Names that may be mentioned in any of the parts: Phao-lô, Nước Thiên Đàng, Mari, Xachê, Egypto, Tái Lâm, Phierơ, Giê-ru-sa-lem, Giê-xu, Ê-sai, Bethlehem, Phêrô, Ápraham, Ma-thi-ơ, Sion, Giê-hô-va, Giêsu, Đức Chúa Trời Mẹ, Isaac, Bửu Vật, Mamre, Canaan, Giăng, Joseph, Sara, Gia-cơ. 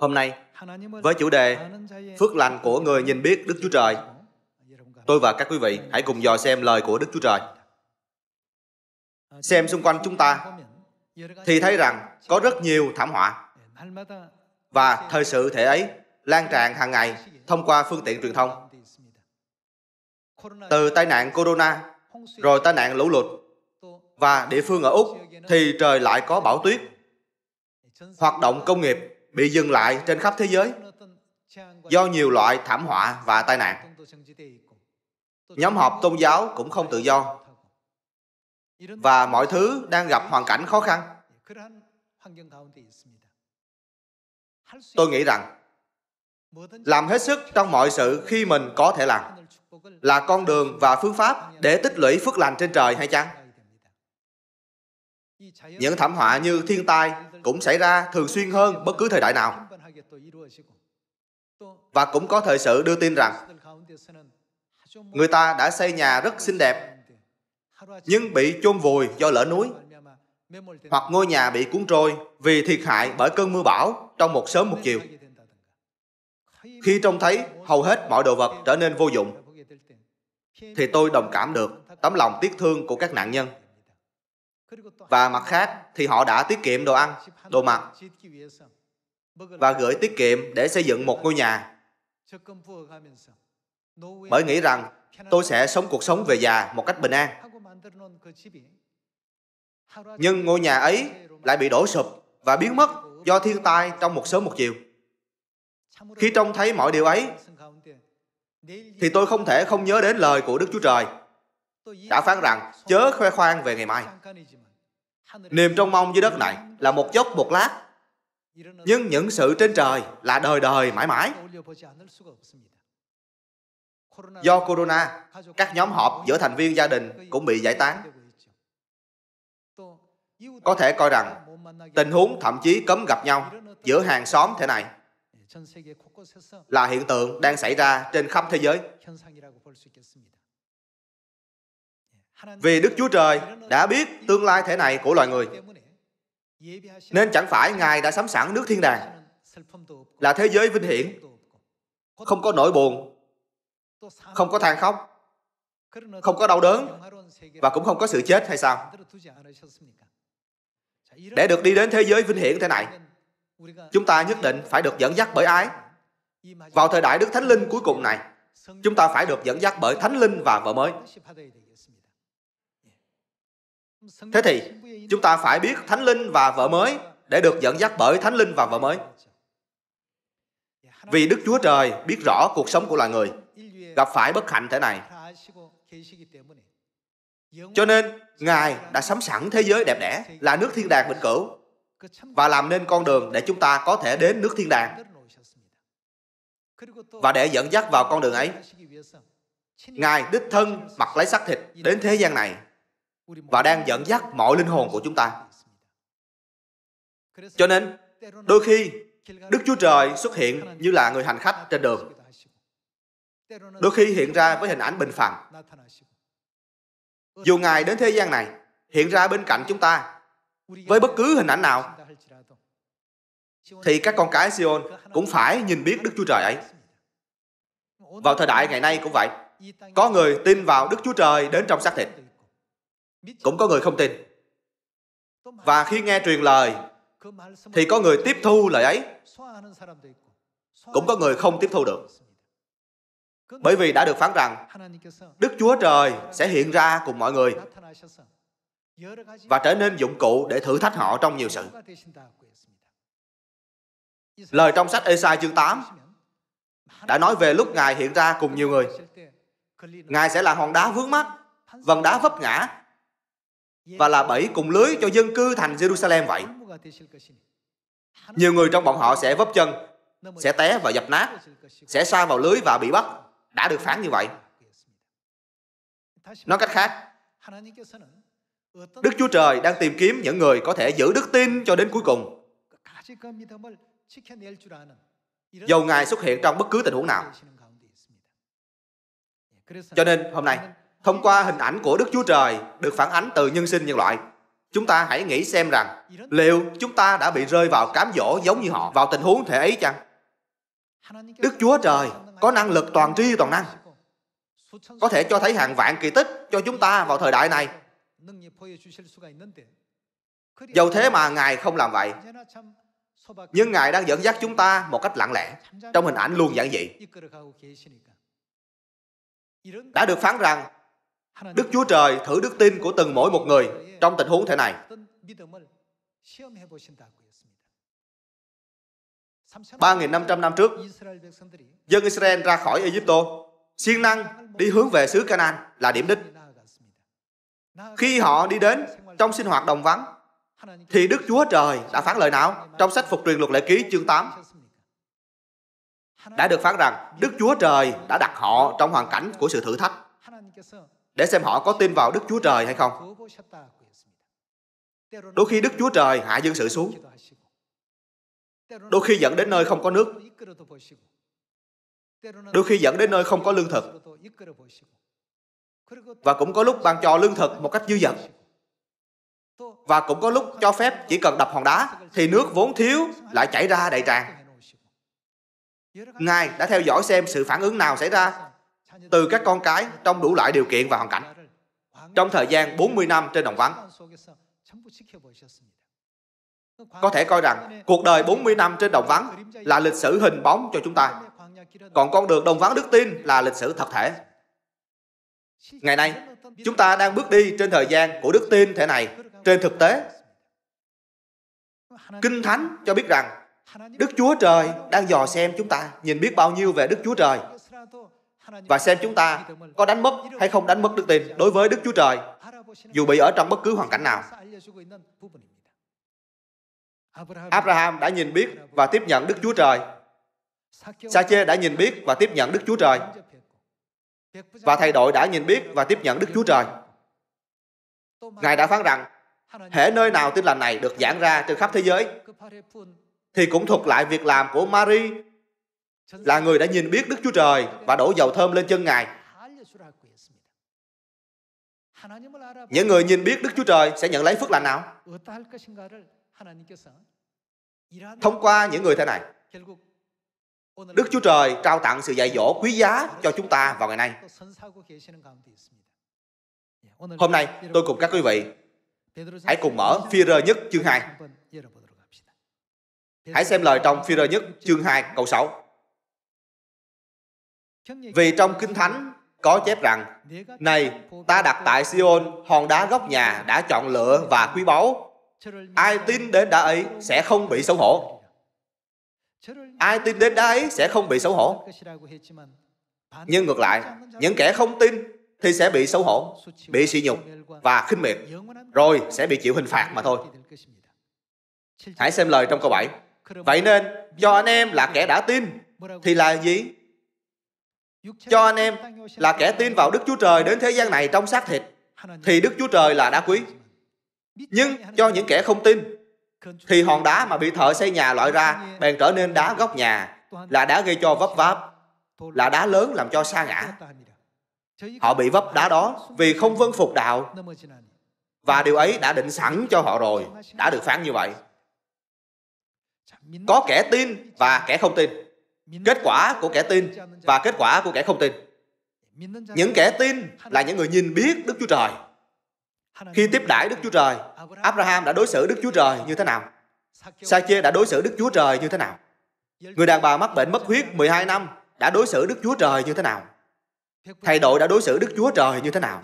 hôm nay với chủ đề Phước lành của người nhìn biết Đức Chúa Trời. Tôi và các quý vị hãy cùng dò xem lời của Đức Chúa Trời. Xem xung quanh chúng ta thì thấy rằng có rất nhiều thảm họa, và thời sự thể ấy lan tràn hàng ngày thông qua phương tiện truyền thông. Từ tai nạn Corona, rồi tai nạn lũ lụt, và địa phương ở Úc thì trời lại có bão tuyết. Hoạt động công nghiệp bị dừng lại trên khắp thế giới do nhiều loại thảm họa và tai nạn. Nhóm họp tôn giáo cũng không tự do, và mọi thứ đang gặp hoàn cảnh khó khăn. Tôi nghĩ rằng làm hết sức trong mọi sự khi mình có thể làm là con đường và phương pháp để tích lũy phước lành trên trời hay chăng? Những thảm họa như thiên tai cũng xảy ra thường xuyên hơn bất cứ thời đại nào. Và cũng có thời sự đưa tin rằng người ta đã xây nhà rất xinh đẹp nhưng bị chôn vùi do lở núi, hoặc ngôi nhà bị cuốn trôi vì thiệt hại bởi cơn mưa bão trong một sớm một chiều. Khi trông thấy hầu hết mọi đồ vật trở nên vô dụng, thì tôi đồng cảm được tấm lòng tiếc thương của các nạn nhân. Và mặt khác thì họ đã tiết kiệm đồ ăn, đồ mặc và gửi tiết kiệm để xây dựng một ngôi nhà, bởi nghĩ rằng tôi sẽ sống cuộc sống về già một cách bình an. Nhưng ngôi nhà ấy lại bị đổ sụp và biến mất do thiên tai trong một sớm một chiều. Khi trông thấy mọi điều ấy, thì tôi không thể không nhớ đến lời của Đức Chúa Trời đã phán rằng chớ khoe khoang về ngày mai. Niềm trông mong dưới đất này là một chốc một lát, nhưng những sự trên trời là đời đời mãi mãi. Do Corona, các nhóm họp giữa thành viên gia đình cũng bị giải tán. Có thể coi rằng tình huống thậm chí cấm gặp nhau giữa hàng xóm thế này là hiện tượng đang xảy ra trên khắp thế giới. Vì Đức Chúa Trời đã biết tương lai thế này của loài người, nên chẳng phải Ngài đã sắm sẵn nước thiên đàng là thế giới vinh hiển, không có nỗi buồn, không có than khóc, không có đau đớn, và cũng không có sự chết hay sao? Để được đi đến thế giới vinh hiển thế này, chúng ta nhất định phải được dẫn dắt bởi ai? Vào thời đại Đức Thánh Linh cuối cùng này, chúng ta phải được dẫn dắt bởi Thánh Linh và vợ mới. Thế thì, chúng ta phải biết Thánh Linh và vợ mới để được dẫn dắt bởi Thánh Linh và vợ mới. Vì Đức Chúa Trời biết rõ cuộc sống của loài người gặp phải bất hạnh thế này, cho nên Ngài đã sắm sẵn thế giới đẹp đẽ là nước thiên đàng vĩnh cửu, và làm nên con đường để chúng ta có thể đến nước thiên đàng. Và để dẫn dắt vào con đường ấy, Ngài đích thân mặc lấy xác thịt đến thế gian này và đang dẫn dắt mọi linh hồn của chúng ta. Cho nên, đôi khi Đức Chúa Trời xuất hiện như là người hành khách trên đường, đôi khi hiện ra với hình ảnh bình phàm. Dù Ngài đến thế gian này, hiện ra bên cạnh chúng ta với bất cứ hình ảnh nào, thì các con cái Sion cũng phải nhìn biết Đức Chúa Trời ấy. Vào thời đại ngày nay cũng vậy, có người tin vào Đức Chúa Trời đến trong xác thịt, cũng có người không tin. Và khi nghe truyền lời, thì có người tiếp thu lời ấy, cũng có người không tiếp thu được. Bởi vì đã được phán rằng Đức Chúa Trời sẽ hiện ra cùng mọi người và trở nên dụng cụ để thử thách họ trong nhiều sự. Lời trong sách Ê-sai chương 8 đã nói về lúc Ngài hiện ra cùng nhiều người. Ngài sẽ là hòn đá vướng mắc, vần đá vấp ngã, và là bẫy cùng lưới cho dân cư thành Giê-ru-sa-lem vậy. Nhiều người trong bọn họ sẽ vấp chân, sẽ té và dập nát, sẽ sa vào lưới và bị bắt. Đã được phán như vậy. Nói cách khác, Đức Chúa Trời đang tìm kiếm những người có thể giữ đức tin cho đến cuối cùng, dầu Ngài xuất hiện trong bất cứ tình huống nào. Cho nên hôm nay, thông qua hình ảnh của Đức Chúa Trời được phản ánh từ nhân sinh nhân loại, Chúng ta hãy nghĩ xem rằng liệu chúng ta đã bị rơi vào cám dỗ giống như họ, vào tình huống thể ấy chăng? Đức Chúa Trời có năng lực toàn tri toàn năng, có thể cho thấy hàng vạn kỳ tích cho chúng ta vào thời đại này. Dẫu thế mà Ngài không làm vậy, nhưng Ngài đang dẫn dắt chúng ta một cách lặng lẽ, trong hình ảnh luôn giản dị. Đã được phán rằng Đức Chúa Trời thử đức tin của từng mỗi một người trong tình huống thế này. Ba 3.500 năm trước, dân Israel ra khỏi Egypto, siêng năng đi hướng về xứ Canaan là điểm đích. Khi họ đi đến trong sinh hoạt đồng vắng, thì Đức Chúa Trời đã phán lời nào? Trong sách Phục Truyền Luật Lệ Ký chương 8, đã được phán rằng Đức Chúa Trời đã đặt họ trong hoàn cảnh của sự thử thách, để xem họ có tin vào Đức Chúa Trời hay không. Đôi khi Đức Chúa Trời hạ dân sự xuống, đôi khi dẫn đến nơi không có nước, đôi khi dẫn đến nơi không có lương thực, và cũng có lúc ban cho lương thực một cách dư dật, và cũng có lúc cho phép chỉ cần đập hòn đá thì nước vốn thiếu lại chảy ra đầy tràn. Ngài đã theo dõi xem sự phản ứng nào xảy ra từ các con cái trong đủ loại điều kiện và hoàn cảnh, trong thời gian 40 năm trên đồng vắng. Có thể coi rằng cuộc đời 40 năm trên đồng vắng là lịch sử hình bóng cho chúng ta, còn con đường đồng vắng đức tin là lịch sử thật thể. Ngày nay, chúng ta đang bước đi trên thời gian của đức tin thể này trên thực tế. Kinh Thánh cho biết rằng Đức Chúa Trời đang dò xem chúng ta nhìn biết bao nhiêu về Đức Chúa Trời, và xem chúng ta có đánh mất hay không đánh mất đức tin đối với Đức Chúa Trời, dù bị ở trong bất cứ hoàn cảnh nào. Ápraham đã nhìn biết và tiếp nhận Đức Chúa Trời. Xachê đã nhìn biết và tiếp nhận Đức Chúa Trời. Và thầy đội đã nhìn biết và tiếp nhận Đức Chúa Trời. Ngài đã phán rằng, hễ nơi nào tin lành này được giảng ra trên khắp thế giới, thì cũng thuật lại việc làm của Mari, là người đã nhìn biết Đức Chúa Trời và đổ dầu thơm lên chân Ngài. Những người nhìn biết Đức Chúa Trời sẽ nhận lấy phước lành nào? Thông qua những người thế này, Đức Chúa Trời trao tặng sự dạy dỗ quý giá cho chúng ta vào ngày nay. Hôm nay, tôi cùng các quý vị hãy cùng mở Phêrơ nhất chương 2. Hãy xem lời trong Phêrơ nhất chương 2 câu 6. Vì trong Kinh Thánh có chép rằng, này, ta đặt tại Siôn hòn đá góc nhà đã chọn lựa và quý báu. Ai tin đến đá ấy sẽ không bị xấu hổ. Ai tin đến đá ấy sẽ không bị xấu hổ. Nhưng ngược lại, những kẻ không tin thì sẽ bị xấu hổ, bị sỉ nhục và khinh miệt, rồi sẽ bị chịu hình phạt mà thôi. Hãy xem lời trong câu 7. Vậy nên, do anh em là kẻ đã tin thì là gì? Cho anh em là kẻ tin vào Đức Chúa Trời đến thế gian này trong xác thịt thì Đức Chúa Trời là đá quý. Nhưng cho những kẻ không tin thì hòn đá mà bị thợ xây nhà loại ra bèn trở nên đá góc nhà, là đá gây cho vấp váp, là đá lớn làm cho sa ngã. Họ bị vấp đá đó vì không vâng phục đạo, và điều ấy đã định sẵn cho họ rồi, đã được phán như vậy. Có kẻ tin và kẻ không tin, kết quả của kẻ tin và kết quả của kẻ không tin. Những kẻ tin là những người nhìn biết Đức Chúa Trời. Khi tiếp đãi Đức Chúa Trời, Ápraham đã đối xử Đức Chúa Trời như thế nào? Xachê đã đối xử Đức Chúa Trời như thế nào? Người đàn bà mắc bệnh mất huyết 12 năm đã đối xử Đức Chúa Trời như thế nào? Thầy đội đã đối xử Đức Chúa Trời như thế nào?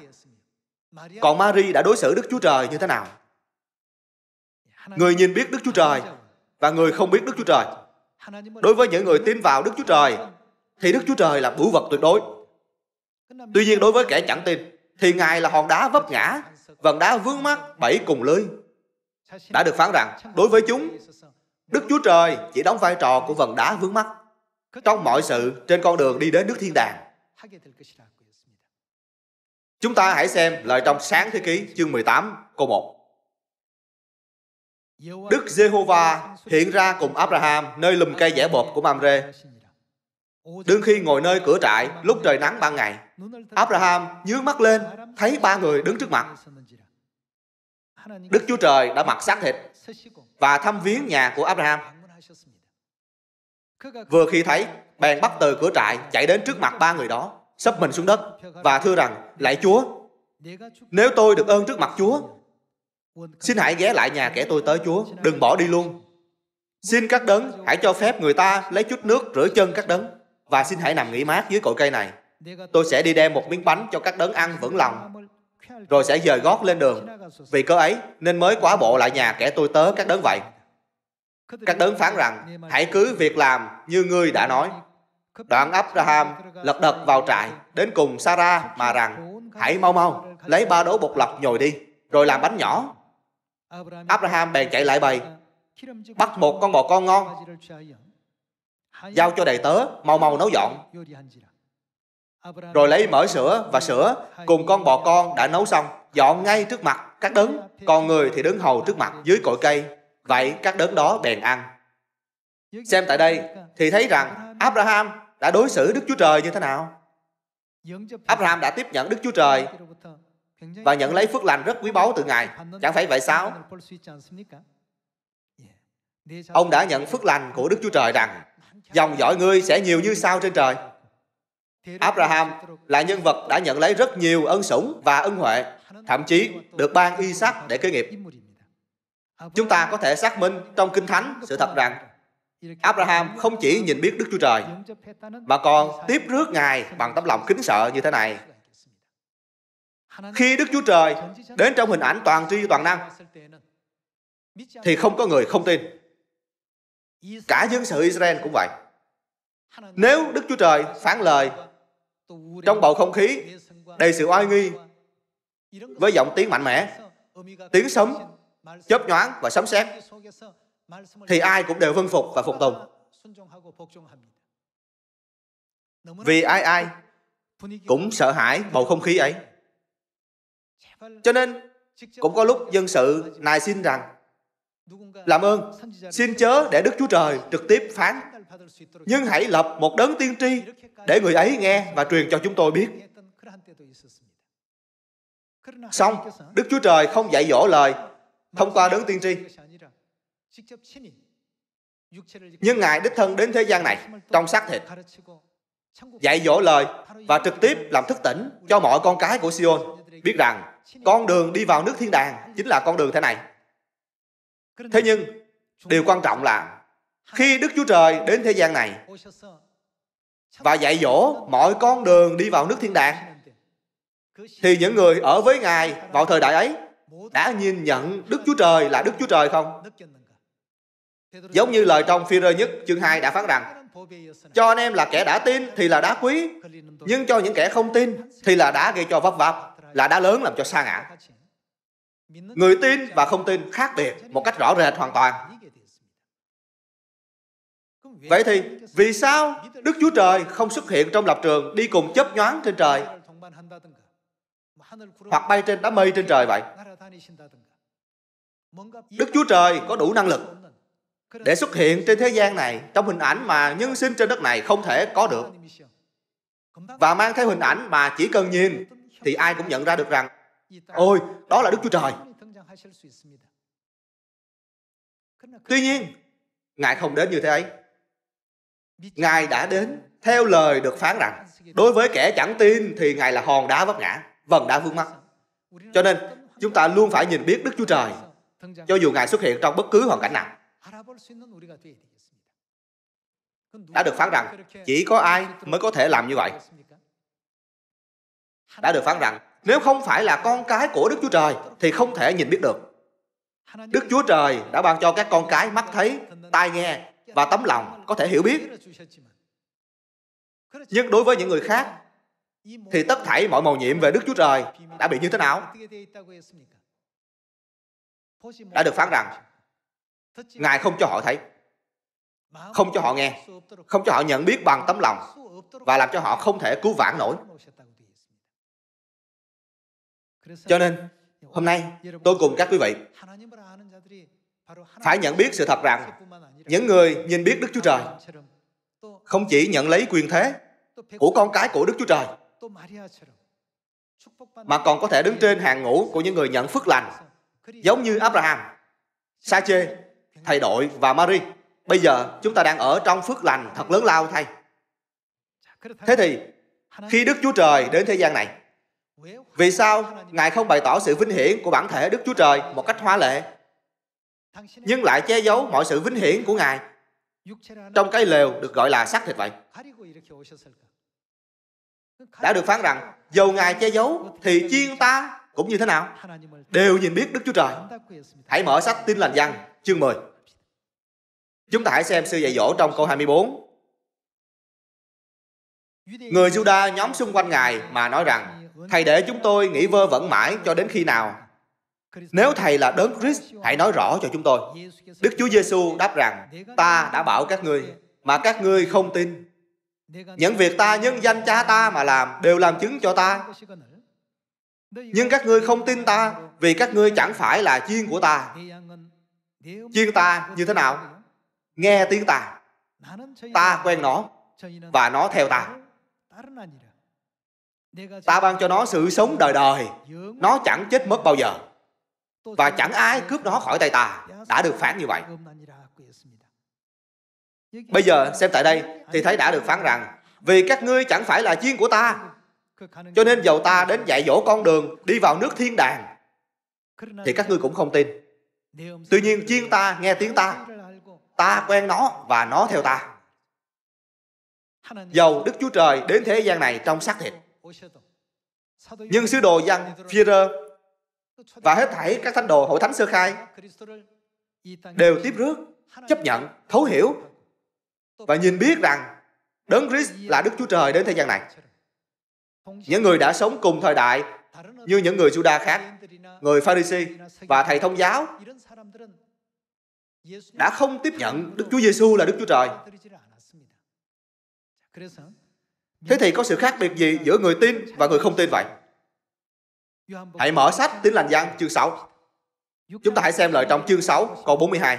Còn Mari đã đối xử Đức Chúa Trời như thế nào? Người nhìn biết Đức Chúa Trời và người không biết Đức Chúa Trời. Đối với những người tin vào Đức Chúa Trời thì Đức Chúa Trời là bửu vật tuyệt đối. Tuy nhiên đối với kẻ chẳng tin thì Ngài là hòn đá vấp ngã, vần đá vướng mắc bẫy cùng lưới. Đã được phán rằng đối với chúng, Đức Chúa Trời chỉ đóng vai trò của vần đá vướng mắc trong mọi sự trên con đường đi đến nước thiên đàng. Chúng ta hãy xem lời trong Sáng Thế Ký chương 18 câu 1. Đức Giê-hô-va hiện ra cùng Ápraham nơi lùm cây dẻ bột của Mamre. Đương khi ngồi nơi cửa trại lúc trời nắng ban ngày, Ápraham nhướng mắt lên thấy ba người đứng trước mặt. Đức Chúa Trời đã mặc xác thịt và thăm viếng nhà của Ápraham. Vừa khi thấy, bèn bắt từ cửa trại chạy đến trước mặt ba người đó, sấp mình xuống đất và thưa rằng: Lạy Chúa, nếu tôi được ơn trước mặt Chúa, xin hãy ghé lại nhà kẻ tôi tới Chúa, đừng bỏ đi luôn. Xin các đấng hãy cho phép người ta lấy chút nước rửa chân các đấng, và xin hãy nằm nghỉ mát dưới cội cây này. Tôi sẽ đi đem một miếng bánh cho các đấng ăn vững lòng, rồi sẽ dời gót lên đường. Vì cớ ấy nên mới quá bộ lại nhà kẻ tôi tớ các đấng vậy. Các đấng phán rằng: Hãy cứ việc làm như ngươi đã nói. Đoạn Ápraham lật đật vào trại đến cùng Sara mà rằng: Hãy mau mau lấy ba đố bột lọc nhồi đi, rồi làm bánh nhỏ. Ápraham bèn chạy lại bầy, bắt một con bò con ngon, giao cho đầy tớ mau mau nấu dọn, rồi lấy mỡ sữa và sữa cùng con bò con đã nấu xong, dọn ngay trước mặt các đấng, còn người thì đứng hầu trước mặt dưới cội cây. Vậy các đấng đó bèn ăn. Xem tại đây thì thấy rằng Ápraham đã đối xử Đức Chúa Trời như thế nào. Ápraham đã tiếp nhận Đức Chúa Trời và nhận lấy phước lành rất quý báu từ Ngài. Chẳng phải vậy sao? Ông đã nhận phước lành của Đức Chúa Trời rằng dòng dõi ngươi sẽ nhiều như sao trên trời. Ápraham là nhân vật đã nhận lấy rất nhiều ân sủng và ân huệ, thậm chí được ban Isaac để kế nghiệp. Chúng ta có thể xác minh trong Kinh Thánh sự thật rằng Ápraham không chỉ nhìn biết Đức Chúa Trời, mà còn tiếp rước Ngài bằng tấm lòng kính sợ như thế này. Khi Đức Chúa Trời đến trong hình ảnh toàn tri toàn năng, thì không có người không tin. Cả dân sự Israel cũng vậy. Nếu Đức Chúa Trời phán lời trong bầu không khí đầy sự oai nghi, với giọng tiếng mạnh mẽ, tiếng sấm chớp nhoáng và sấm sét, thì ai cũng đều vâng phục và phục tùng. Vì ai cũng sợ hãi bầu không khí ấy. Cho nên cũng có lúc dân sự nài xin rằng: Làm ơn, xin chớ để Đức Chúa Trời trực tiếp phán, nhưng hãy lập một đấng tiên tri để người ấy nghe và truyền cho chúng tôi biết. Xong, Đức Chúa Trời không dạy dỗ lời thông qua đấng tiên tri, nhưng Ngài đích thân đến thế gian này trong xác thịt, dạy dỗ lời và trực tiếp làm thức tỉnh cho mọi con cái của Sion biết rằng con đường đi vào nước thiên đàng chính là con đường thế này. Thế nhưng, điều quan trọng là khi Đức Chúa Trời đến thế gian này và dạy dỗ mọi con đường đi vào nước thiên đàng, thì những người ở với Ngài vào thời đại ấy đã nhìn nhận Đức Chúa Trời là Đức Chúa Trời không? Giống như lời trong Phêrô nhất chương 2 đã phán rằng: Cho anh em là kẻ đã tin thì là đá quý, nhưng cho những kẻ không tin thì là đá gây cho vấp váp, là đá lớn làm cho sa ngã. Người tin và không tin khác biệt một cách rõ rệt hoàn toàn. Vậy thì vì sao Đức Chúa Trời không xuất hiện trong lập trường đi cùng chớp nhoáng trên trời, hoặc bay trên đám mây trên trời vậy? Đức Chúa Trời có đủ năng lực để xuất hiện trên thế gian này trong hình ảnh mà nhân sinh trên đất này không thể có được, và mang theo hình ảnh mà chỉ cần nhìn thì ai cũng nhận ra được rằng ôi, đó là Đức Chúa Trời. Tuy nhiên, Ngài không đến như thế ấy. Ngài đã đến theo lời được phán rằng đối với kẻ chẳng tin thì Ngài là hòn đá vấp ngã, vầng đá vướng mắc. Cho nên, chúng ta luôn phải nhìn biết Đức Chúa Trời cho dù Ngài xuất hiện trong bất cứ hoàn cảnh nào. Đã được phán rằng chỉ có ai mới có thể làm như vậy. Đã được phán rằng nếu không phải là con cái của Đức Chúa Trời thì không thể nhìn biết được. Đức Chúa Trời đã ban cho các con cái mắt thấy, tai nghe và tấm lòng có thể hiểu biết. Nhưng đối với những người khác thì tất thảy mọi mầu nhiệm về Đức Chúa Trời đã bị như thế nào? Đã được phán rằng Ngài không cho họ thấy, không cho họ nghe, không cho họ nhận biết bằng tấm lòng và làm cho họ không thể cứu vãn nổi. Cho nên, hôm nay, tôi cùng các quý vị phải nhận biết sự thật rằng những người nhìn biết Đức Chúa Trời không chỉ nhận lấy quyền thế của con cái của Đức Chúa Trời, mà còn có thể đứng trên hàng ngũ của những người nhận phước lành Giống như Ápraham, Xachê thay đổi và Mari. Bây giờ chúng ta đang ở trong phước lành thật lớn lao thay. Thế thì khi Đức Chúa Trời đến thế gian này, vì sao Ngài không bày tỏ sự vinh hiển của bản thể Đức Chúa Trời một cách hoa lệ, nhưng lại che giấu mọi sự vinh hiển của Ngài trong cái lều được gọi là xác thịt vậy? Đã được phán rằng dầu Ngài che giấu thì chiên ta cũng như thế nào đều nhìn biết Đức Chúa Trời. Hãy mở sách Tin lành Giăng chương 10. Chúng ta hãy xem sự dạy dỗ trong câu 24. Người Giu-đa nhóm xung quanh Ngài mà nói rằng: Thầy để chúng tôi nghĩ vơ vẩn mãi cho đến khi nào? Nếu Thầy là Đấng Christ, hãy nói rõ cho chúng tôi. Đức Chúa Giê-xu đáp rằng: Ta đã bảo các ngươi, mà các ngươi không tin. Những việc ta nhân danh Cha ta mà làm đều làm chứng cho ta. Nhưng các ngươi không tin ta, vì các ngươi chẳng phải là chiên của ta. Chiên ta như thế nào? Nghe tiếng ta. Ta quen nó, và nó theo ta. Ta ban cho nó sự sống đời đời. Nó chẳng chết mất bao giờ, và chẳng ai cướp nó khỏi tay ta. Đã được phán như vậy. Bây giờ xem tại đây thì thấy đã được phán rằng vì các ngươi chẳng phải là chiên của ta, cho nên dầu ta đến dạy dỗ con đường đi vào nước thiên đàng thì các ngươi cũng không tin. Tuy nhiên chiên ta nghe tiếng ta, ta quen nó và nó theo ta. Dầu Đức Chúa Trời đến thế gian này trong xác thịt, nhưng sứ đồ Giăng, Phêrô và hết thảy các thánh đồ hội thánh sơ khai đều tiếp rước, chấp nhận, thấu hiểu và nhìn biết rằng Đấng Christ là Đức Chúa Trời đến thế gian này. Những người đã sống cùng thời đại như những người Giu-đa khác, người Pha-ri-si và thầy thông giáo đã không tiếp nhận Đức Chúa Giê-xu là Đức Chúa Trời. Thế thì có sự khác biệt gì giữa người tin và người không tin vậy? Hãy mở sách Tin lành Giăng chương 6. Chúng ta hãy xem lời trong chương 6 câu 42.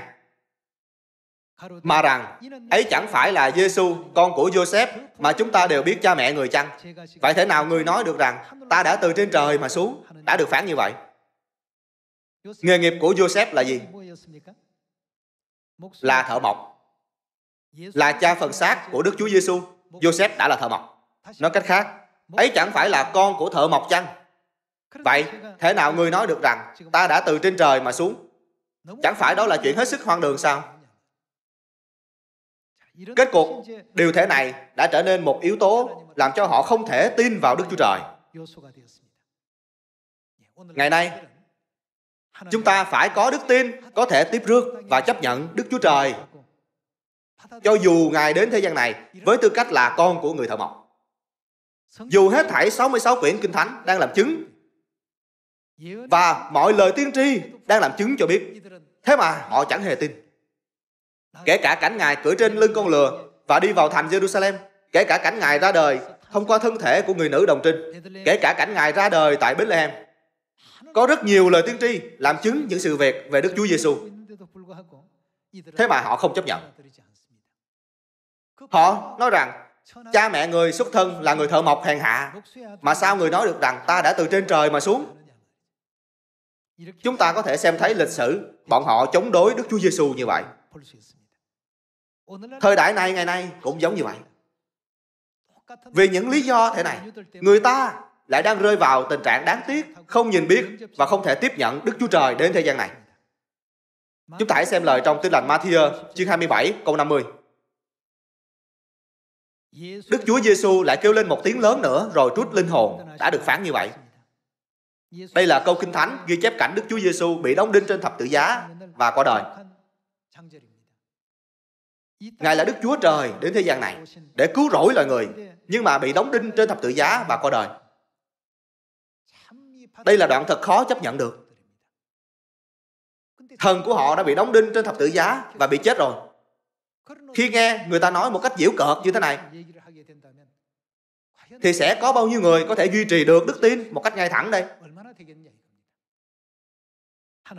Mà rằng ấy chẳng phải là Giê-xu con của Joseph mà chúng ta đều biết cha mẹ người chăng? Vậy thế nào người nói được rằng ta đã từ trên trời mà xuống? Đã được phán như vậy. Nghề nghiệp của Joseph là gì? Là thợ mộc, là cha phần xác của Đức Chúa Giê-xu. Joseph đã là thợ mộc. Nói cách khác, ấy chẳng phải là con của thợ mộc chăng? Vậy thế nào người nói được rằng ta đã từ trên trời mà xuống? Chẳng phải đó là chuyện hết sức hoang đường sao? Kết cục, điều thể này đã trở nên một yếu tố làm cho họ không thể tin vào Đức Chúa Trời. Ngày nay, chúng ta phải có đức tin, có thể tiếp rước và chấp nhận Đức Chúa Trời, cho dù Ngài đến thế gian này với tư cách là con của người thợ mộc. Dù hết thảy 66 quyển Kinh Thánh đang làm chứng, và mọi lời tiên tri đang làm chứng cho biết, thế mà họ chẳng hề tin. Kể cả cảnh Ngài cưỡi trên lưng con lừa và đi vào thành Jerusalem, kể cả cảnh Ngài ra đời thông qua thân thể của người nữ đồng trinh, kể cả cảnh Ngài ra đời tại Bethlehem, có rất nhiều lời tiên tri làm chứng những sự việc về Đức Chúa Giê-xu. Thế mà họ không chấp nhận. Họ nói rằng cha mẹ người xuất thân là người thợ mộc hèn hạ, mà sao người nói được rằng ta đã từ trên trời mà xuống? Chúng ta có thể xem thấy lịch sử bọn họ chống đối Đức Chúa Giê-xu như vậy. Thời đại này ngày nay cũng giống như vậy. Vì những lý do thế này, người ta lại đang rơi vào tình trạng đáng tiếc, không nhìn biết và không thể tiếp nhận Đức Chúa Trời đến thế gian này. Chúng ta hãy xem lời trong Tin lành Ma-thi-ơ chương 27 câu 50. Đức Chúa Giê-xu lại kêu lên một tiếng lớn nữa rồi trút linh hồn. Đã được phán như vậy. Đây là câu Kinh Thánh ghi chép cảnh Đức Chúa Giê-xu bị đóng đinh trên thập tự giá và qua đời. Ngài là Đức Chúa Trời đến thế gian này để cứu rỗi loài người, nhưng mà bị đóng đinh trên thập tự giá và qua đời. Đây là đoạn thật khó chấp nhận được. Thần của họ đã bị đóng đinh trên thập tự giá và bị chết rồi. Khi nghe người ta nói một cách giễu cợt như thế này, thì sẽ có bao nhiêu người có thể duy trì được đức tin một cách ngay thẳng đây?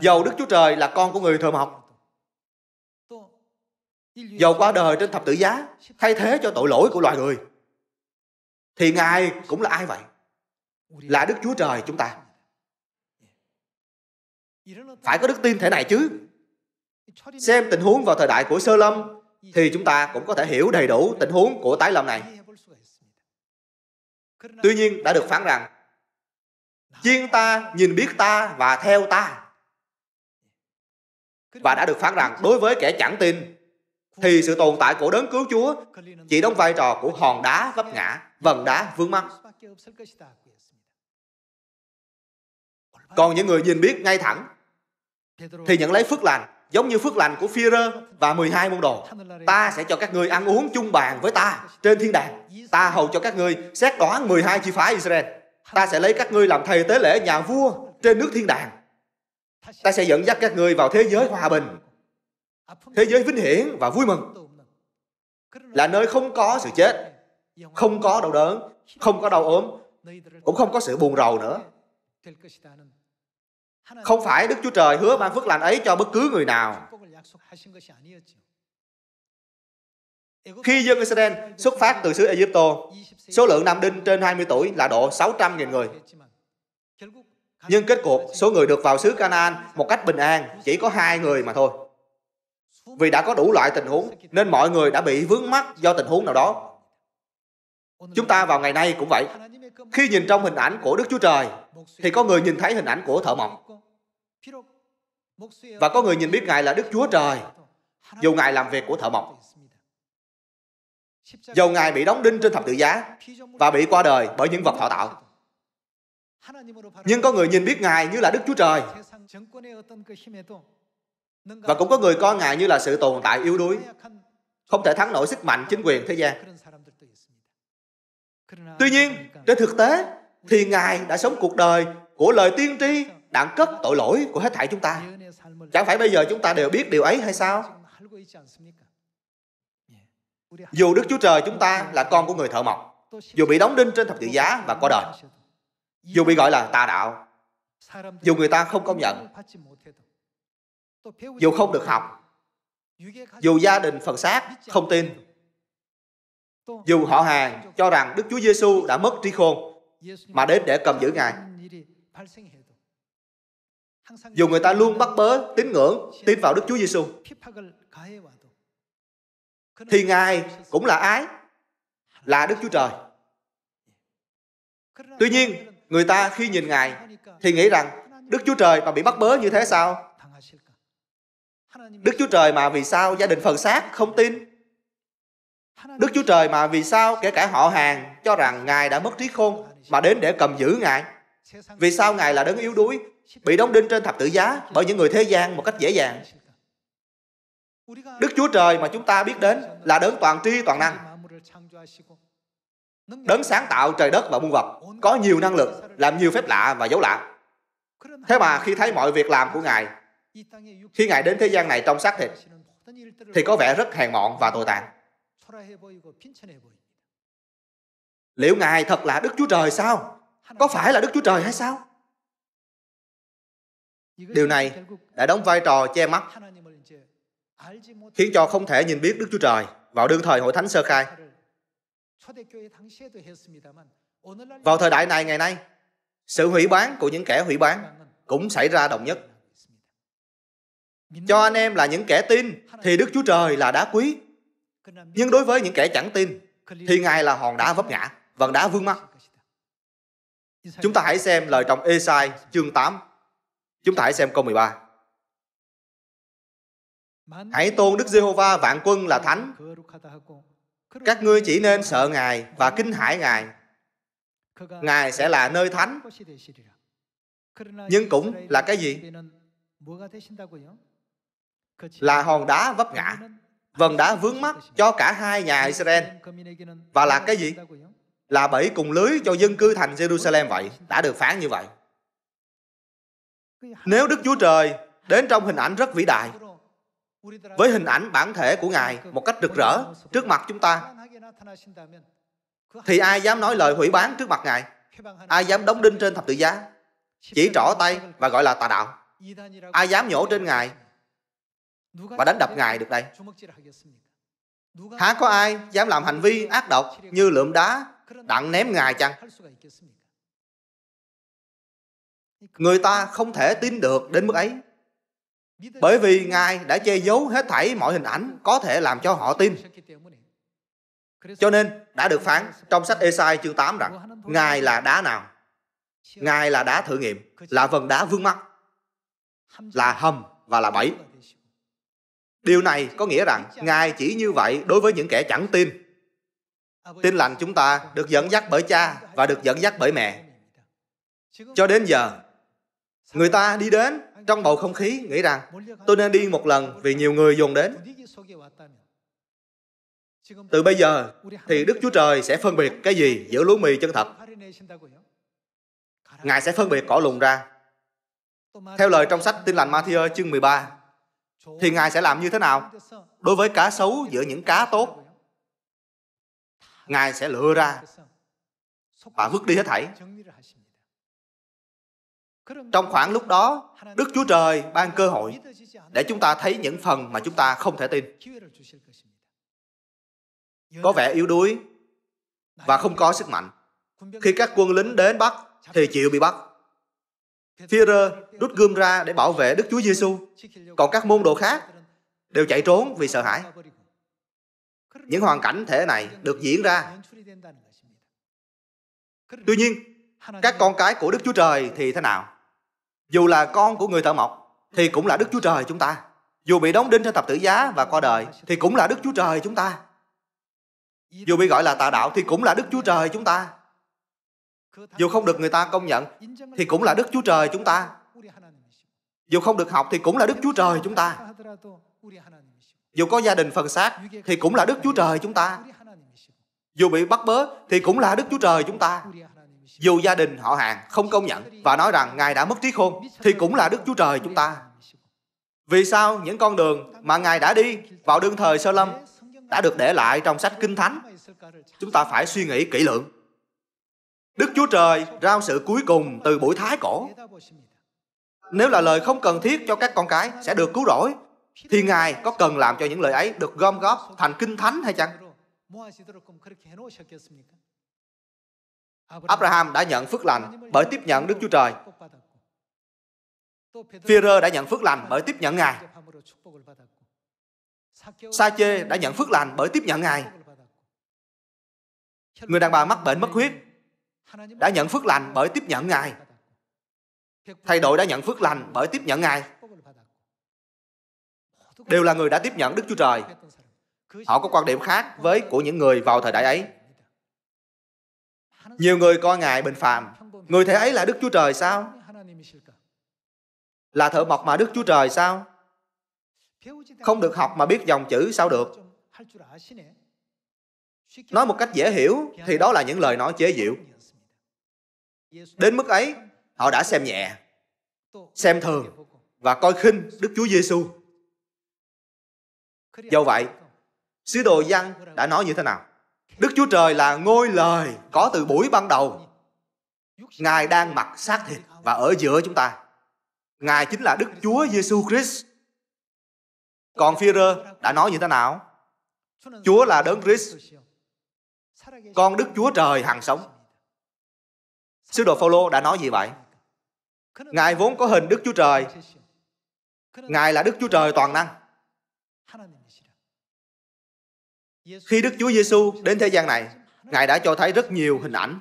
Dầu Đức Chúa Trời là con của người thợ mộc, dầu qua đời trên thập tự giá thay thế cho tội lỗi của loài người, thì Ngài cũng là ai vậy? Là Đức Chúa Trời chúng ta. Phải có đức tin thế này chứ. Xem tình huống vào thời đại của Sơ Lâm thì chúng ta cũng có thể hiểu đầy đủ tình huống của tái lâm này. Tuy nhiên đã được phán rằng chiên ta, nhìn biết ta và theo ta. Và đã được phán rằng đối với kẻ chẳng tin thì sự tồn tại của đấng cứu Chúa chỉ đóng vai trò của hòn đá vấp ngã, vần đá vướng mắc. Còn những người nhìn biết ngay thẳng thì nhận lấy phước lành, giống như phước lành của Phêrô và 12 môn đồ. Ta sẽ cho các ngươi ăn uống chung bàn với ta trên thiên đàng. Ta hầu cho các ngươi xét đoán 12 chi phái Israel. Ta sẽ lấy các ngươi làm thầy tế lễ nhà vua trên nước thiên đàng. Ta sẽ dẫn dắt các ngươi vào thế giới hòa bình, thế giới vinh hiển và vui mừng, là nơi không có sự chết, không có đau đớn, không có đau ốm, cũng không có sự buồn rầu nữa. Không phải Đức Chúa Trời hứa ban phước lành ấy cho bất cứ người nào. Khi dân Israel xuất phát từ xứ Egypto, số lượng nam đinh trên 20 tuổi là độ 600.000 người. Nhưng kết cuộc, số người được vào xứ Canaan một cách bình an chỉ có 2 người mà thôi. Vì đã có đủ loại tình huống, nên mọi người đã bị vướng mắc do tình huống nào đó. Chúng ta vào ngày nay cũng vậy. Khi nhìn trong hình ảnh của Đức Chúa Trời, thì có người nhìn thấy hình ảnh của thợ mộc. Và có người nhìn biết Ngài là Đức Chúa Trời, dù Ngài làm việc của thợ mộc. Dầu Ngài bị đóng đinh trên thập tự giá và bị qua đời bởi những vật thọ tạo. Nhưng có người nhìn biết Ngài như là Đức Chúa Trời. Và cũng có người coi Ngài như là sự tồn tại yếu đuối, không thể thắng nổi sức mạnh chính quyền thế gian. Tuy nhiên, trên thực tế thì Ngài đã sống cuộc đời của lời tiên tri đặng cất tội lỗi của hết thảy chúng ta. Chẳng phải bây giờ chúng ta đều biết điều ấy hay sao? Dù Đức Chúa Trời chúng ta là con của người thợ mộc, dù bị đóng đinh trên thập tự giá và qua đời, dù bị gọi là tà đạo, dù người ta không công nhận, dù không được học, dù gia đình phần xác không tin, dù họ hàng cho rằng Đức Chúa Giêsu đã mất trí khôn mà đến để cầm giữ Ngài, dù người ta luôn bắt bớ tín ngưỡng, tin vào Đức Chúa Giêsu, thì Ngài cũng là ái, là Đức Chúa Trời. Tuy nhiên, người ta khi nhìn Ngài thì nghĩ rằng Đức Chúa Trời mà bị bắt bớ như thế sao? Đức Chúa Trời mà vì sao gia đình phần xác không tin? Đức Chúa Trời mà vì sao kể cả họ hàng cho rằng Ngài đã mất trí khôn mà đến để cầm giữ Ngài? Vì sao Ngài là đấng yếu đuối, bị đóng đinh trên thập tự giá bởi những người thế gian một cách dễ dàng? Đức Chúa Trời mà chúng ta biết đến là đấng toàn tri toàn năng, đấng sáng tạo trời đất và muôn vật, có nhiều năng lực, làm nhiều phép lạ và dấu lạ. Thế mà khi thấy mọi việc làm của Ngài, khi Ngài đến thế gian này trong xác thịt, thì có vẻ rất hèn mọn và tồi tàn. Liệu Ngài thật là Đức Chúa Trời sao? Có phải là Đức Chúa Trời hay sao? Điều này đã đóng vai trò che mắt, khiến cho không thể nhìn biết Đức Chúa Trời vào đương thời Hội Thánh Sơ Khai. Vào thời đại này ngày nay, sự hủy bán của những kẻ hủy bán cũng xảy ra đồng nhất. Cho anh em là những kẻ tin thì Đức Chúa Trời là đá quý, nhưng đối với những kẻ chẳng tin thì Ngài là hòn đá vấp ngã, vần đá vướng mắc. Chúng ta hãy xem lời trong Ê-sai chương 8. Chúng ta hãy xem câu 13. Hãy tôn Đức Giê-hô-va vạn quân là thánh. Các ngươi chỉ nên sợ Ngài và kính hãi Ngài. Ngài sẽ là nơi thánh, nhưng cũng là cái gì? Là hòn đá vấp ngã, vần đá vướng mắc cho cả hai nhà Israel. Và là cái gì? Là bẫy cùng lưới cho dân cư thành Jerusalem vậy. Đã được phán như vậy. Nếu Đức Chúa Trời đến trong hình ảnh rất vĩ đại, với hình ảnh bản thể của Ngài một cách rực rỡ trước mặt chúng ta, thì ai dám nói lời hủy bán trước mặt Ngài? Ai dám đóng đinh trên thập tự giá, chỉ trỏ tay và gọi là tà đạo? Ai dám nhổ trên Ngài và đánh đập Ngài được đây? Há có ai dám làm hành vi ác độc như lượm đá đặng ném Ngài chăng? Người ta không thể tin được đến mức ấy, bởi vì Ngài đã che giấu hết thảy mọi hình ảnh có thể làm cho họ tin. Cho nên đã được phán trong sách Ê-sai chương 8 rằng Ngài là đá nào? Ngài là đá thử nghiệm, là vần đá vướng mắc, là hầm và là bẫy. Điều này có nghĩa rằng Ngài chỉ như vậy đối với những kẻ chẳng tin. Tin lành chúng ta được dẫn dắt bởi cha và được dẫn dắt bởi mẹ. Cho đến giờ, người ta đi đến trong bầu không khí nghĩ rằng tôi nên đi một lần vì nhiều người dồn đến. Từ bây giờ thì Đức Chúa Trời sẽ phân biệt cái gì giữa lúa mì chân thật. Ngài sẽ phân biệt cỏ lùn ra. Theo lời trong sách Tin lành Ma-thi-ơ chương 13, thì Ngài sẽ làm như thế nào đối với cá xấu giữa những cá tốt? Ngài sẽ lựa ra và vứt đi hết thảy. Trong khoảng lúc đó, Đức Chúa Trời ban cơ hội để chúng ta thấy những phần mà chúng ta không thể tin. Có vẻ yếu đuối và không có sức mạnh. Khi các quân lính đến bắt, thì chịu bị bắt. Phêrô rút gươm ra để bảo vệ Đức Chúa Giêsu, còn các môn đồ khác đều chạy trốn vì sợ hãi. Những hoàn cảnh thế này được diễn ra. Tuy nhiên, các con cái của Đức Chúa Trời thì thế nào? Dù là con của người thợ mộc thì cũng là Đức Chúa Trời chúng ta. Dù bị đóng đinh trên thập tự giá và qua đời thì cũng là Đức Chúa Trời chúng ta. Dù bị gọi là tà đạo thì cũng là Đức Chúa Trời chúng ta. Dù không được người ta công nhận thì cũng là Đức Chúa Trời chúng ta. Dù không được học thì cũng là Đức Chúa Trời chúng ta. Dù có gia đình phần xác thì cũng là Đức Chúa Trời chúng ta. Dù bị bắt bớ thì cũng là Đức Chúa Trời chúng ta. Dù gia đình họ hàng không công nhận và nói rằng Ngài đã mất trí khôn thì cũng là Đức Chúa Trời chúng ta. Vì sao những con đường mà Ngài đã đi vào đương thời Sơ Lâm đã được để lại trong sách Kinh Thánh? Chúng ta phải suy nghĩ kỹ lưỡng. Đức Chúa Trời rao sự cuối cùng từ buổi thái cổ. Nếu là lời không cần thiết cho các con cái sẽ được cứu rỗi, thì Ngài có cần làm cho những lời ấy được gom góp thành Kinh Thánh hay chăng? Ápraham đã nhận phước lành bởi tiếp nhận Đức Chúa Trời. Phêrô đã nhận phước lành bởi tiếp nhận Ngài. Xachê đã nhận phước lành bởi tiếp nhận Ngài. Người đàn bà mắc bệnh mất huyết đã nhận phước lành bởi tiếp nhận Ngài. Thầy đội đã nhận phước lành bởi tiếp nhận Ngài. Đều là người đã tiếp nhận Đức Chúa Trời. Họ có quan điểm khác với của những người vào thời đại ấy. Nhiều người coi Ngài bình phàm. Người thế ấy là Đức Chúa Trời sao? Là thợ mộc mà Đức Chúa Trời sao? Không được học mà biết dòng chữ sao được? Nói một cách dễ hiểu thì đó là những lời nói chế giễu. Đến mức ấy, họ đã xem nhẹ, xem thường và coi khinh Đức Chúa Giêsu. Do vậy, sứ đồ Giăng đã nói như thế nào? Đức Chúa Trời là ngôi lời có từ buổi ban đầu. Ngài đang mặc xác thịt và ở giữa chúng ta. Ngài chính là Đức Chúa Giêsu Christ. Còn Phêrô đã nói như thế nào? Chúa là Đấng Christ, con Đức Chúa Trời hằng sống. Sứ đồ Phao-lô đã nói gì vậy? Ngài vốn có hình Đức Chúa Trời. Ngài là Đức Chúa Trời toàn năng. Khi Đức Chúa Giêsu đến thế gian này, Ngài đã cho thấy rất nhiều hình ảnh.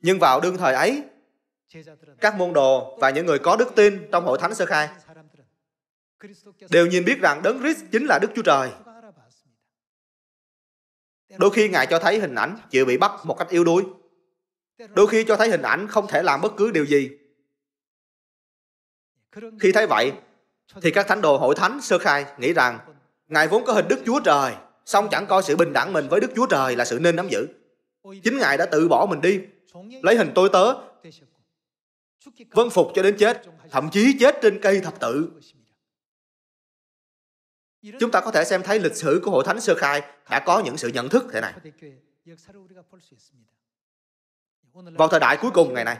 Nhưng vào đương thời ấy, các môn đồ và những người có đức tin trong hội thánh sơ khai đều nhìn biết rằng Đấng Christ chính là Đức Chúa Trời. Đôi khi Ngài cho thấy hình ảnh chịu bị bắt một cách yếu đuối. Đôi khi cho thấy hình ảnh không thể làm bất cứ điều gì. Khi thấy vậy, thì các thánh đồ hội thánh sơ khai nghĩ rằng Ngài vốn có hình Đức Chúa Trời, song chẳng coi sự bình đẳng mình với Đức Chúa Trời là sự nên nắm giữ. Chính Ngài đã tự bỏ mình đi, lấy hình tôi tớ, vâng phục cho đến chết, thậm chí chết trên cây thập tự. Chúng ta có thể xem thấy lịch sử của hội thánh sơ khai đã có những sự nhận thức thế này. Vào thời đại cuối cùng ngày này,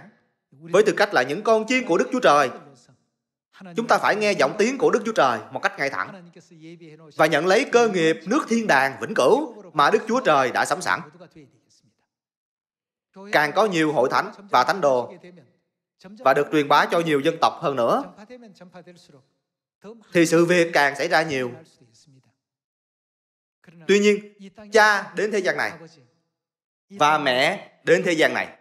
với tư cách là những con chiên của Đức Chúa Trời, chúng ta phải nghe giọng tiếng của Đức Chúa Trời một cách ngay thẳng và nhận lấy cơ nghiệp nước thiên đàng vĩnh cửu mà Đức Chúa Trời đã sắm sẵn. Càng có nhiều hội thánh và thánh đồ, và được truyền bá cho nhiều dân tộc hơn nữa, thì sự việc càng xảy ra nhiều. Tuy nhiên, cha đến thế gian này và mẹ đến thế gian này.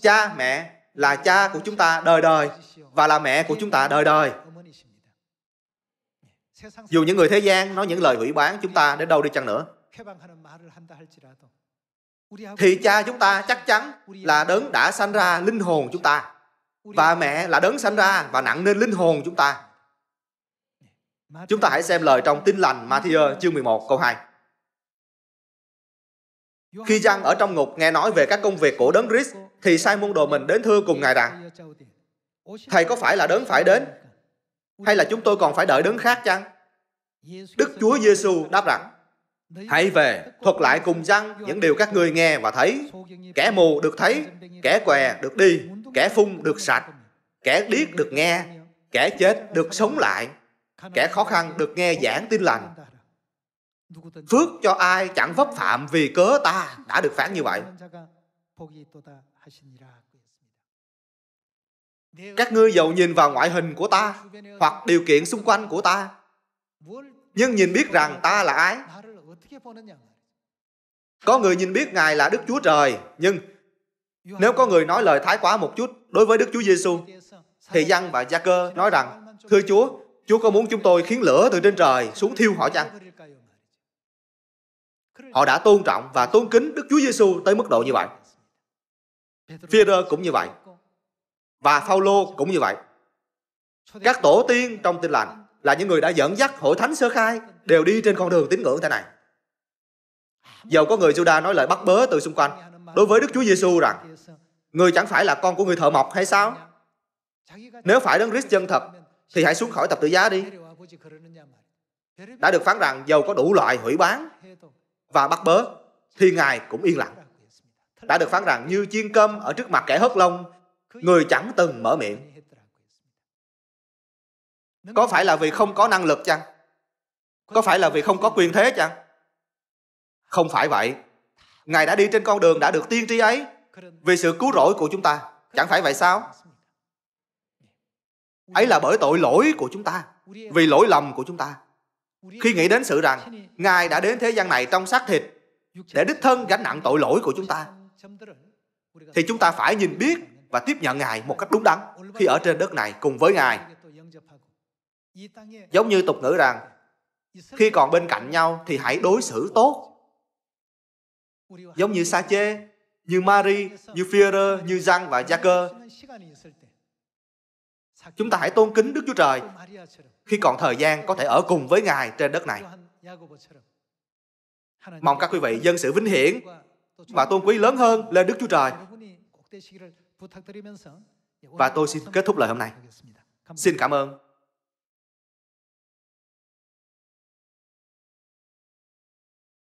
Cha, mẹ là cha của chúng ta đời đời và là mẹ của chúng ta đời đời. Dù những người thế gian nói những lời hủy bán chúng ta đến đâu đi chăng nữa, thì cha chúng ta chắc chắn là đấng đã sanh ra linh hồn chúng ta, và mẹ là đấng sanh ra và nặng nên linh hồn chúng ta. Chúng ta hãy xem lời trong Tin lành Ma-thi-ơ chương 11 câu 2. Khi Giăng ở trong ngục nghe nói về các công việc của đấng Christ, thì sai môn đồ mình đến thưa cùng Ngài rằng: Thầy có phải là đấng phải đến, hay là chúng tôi còn phải đợi đấng khác chăng? Đức Chúa Giê-xu đáp rằng: Hãy về, thuật lại cùng Giăng những điều các ngươi nghe và thấy. Kẻ mù được thấy, kẻ què được đi, kẻ phun được sạch, kẻ điếc được nghe, kẻ chết được sống lại, kẻ khó khăn được nghe giảng tin lành. Phước cho ai chẳng vấp phạm vì cớ ta đã được phán như vậy. Các ngươi dầu nhìn vào ngoại hình của ta hoặc điều kiện xung quanh của ta, nhưng nhìn biết rằng ta là ai? Có người nhìn biết Ngài là Đức Chúa Trời, nhưng nếu có người nói lời thái quá một chút đối với Đức Chúa Giê-xu, thì Giăng và Gia-cơ nói rằng: Thưa Chúa, Chúa có muốn chúng tôi khiến lửa từ trên trời xuống thiêu họ chăng? Họ đã tôn trọng và tôn kính Đức Chúa Giê-xu tới mức độ như vậy. Phêrô cũng như vậy, và Phao-lô cũng như vậy. Các tổ tiên trong Tin lành là những người đã dẫn dắt hội thánh sơ khai đều đi trên con đường tín ngưỡng thế này. Dầu có người Giu-đa nói lời bắt bớ từ xung quanh đối với Đức Chúa Giê-xu rằng: Người chẳng phải là con của người thợ mộc hay sao? Nếu phải đấng Christ chân thật thì hãy xuống khỏi thập tự giá đi. Đã được phán rằng dầu có đủ loại hủy bán và bắt bớ thì Ngài cũng yên lặng. Đã được phán rằng như chiên cơm ở trước mặt kẻ hớt lông, Người chẳng từng mở miệng. Có phải là vì không có năng lực chăng? Có phải là vì không có quyền thế chăng? Không phải vậy. Ngài đã đi trên con đường đã được tiên tri ấy vì sự cứu rỗi của chúng ta. Chẳng phải vậy sao? Ấy là bởi tội lỗi của chúng ta, vì lỗi lầm của chúng ta. Khi nghĩ đến sự rằng Ngài đã đến thế gian này trong xác thịt để đích thân gánh nặng tội lỗi của chúng ta, thì chúng ta phải nhìn biết và tiếp nhận Ngài một cách đúng đắn khi ở trên đất này cùng với Ngài. Giống như tục ngữ rằng khi còn bên cạnh nhau thì hãy đối xử tốt. Giống như Xachê, như Mari, như Phierơ, như Giăng và Gia-cơ, chúng ta hãy tôn kính Đức Chúa Trời khi còn thời gian có thể ở cùng với Ngài trên đất này. Mong các quý vị dâng sự vinh hiển và tôn quý lớn hơn lên Đức Chúa Trời. Và tôi xin kết thúc lời hôm nay. Xin cảm ơn.